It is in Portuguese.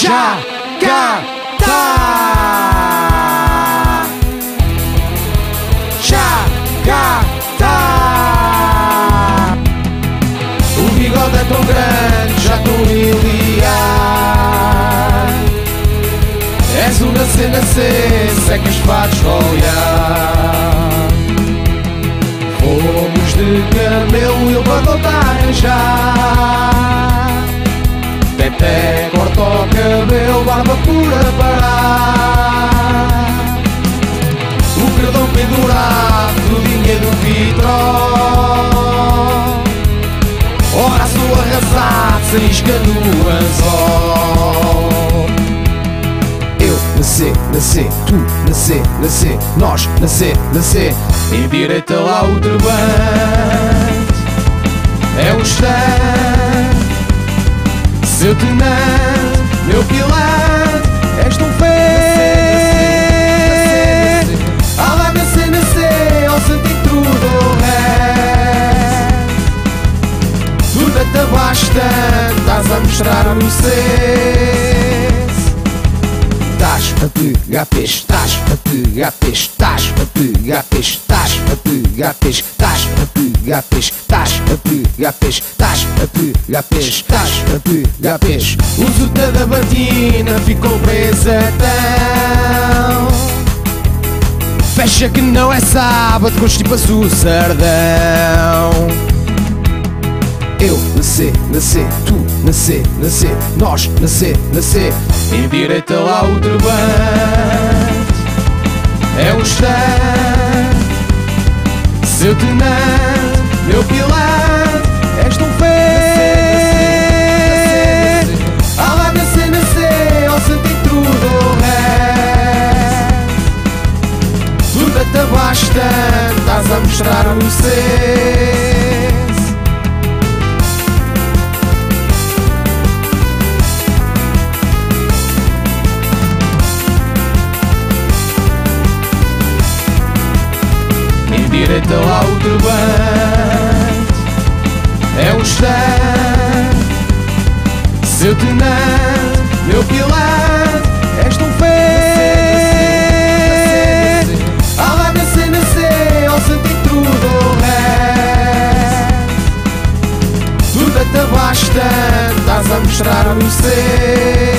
Jacarta. O bigode é tão grande, já estou miliar. És o Na Sê Na Sê, sei que os fatos vão olhar. Fomos de camelo e eu vou voltar a arranjar. Até cortou o cabelo, barba pura parar. O cordão pendurado, o dinheiro vitró. Ora sou arrasado, sem isca no anzol. Eu nasci, nasci, tu nasci, nasci, nós nasci, nasci. Em direita lá o turbante é o estante. Seu tenente, meu pilante, és tão feio. Ah lá Na Sê Na Sê, ao sentir tudo o resto. Tu data bastante, estás a mostrar o cesso. Estás a pegar peixe, estás a pegar peixe, estás a pegar peixe, estás a pegar peixe, estás a pegar peixe, estás a pegar peixe, estás a pegar peixe, estás a pegar peixe. O Zuta da batina ficou presa tão. Fecha que não é sábado, constipa-se o sardão. Eu nasci, nasci, tu nasci, nasci, nós nasci, nasci. Em direita lá o turbante é o estante. Seu tenente, meu pilante, és tão feio. Ah lá Na Sê Na Sê, ao sentir tudo o resto. Tu data bastante, estás a mostrar o cesso. Em direita lá o turbante é o estante. Seu tenente, meu pilante, és tão feio. Ah lá Na Sê Na Sê, ao sentir tudo o resto. Tu data bastante, estás a mostrar o ser.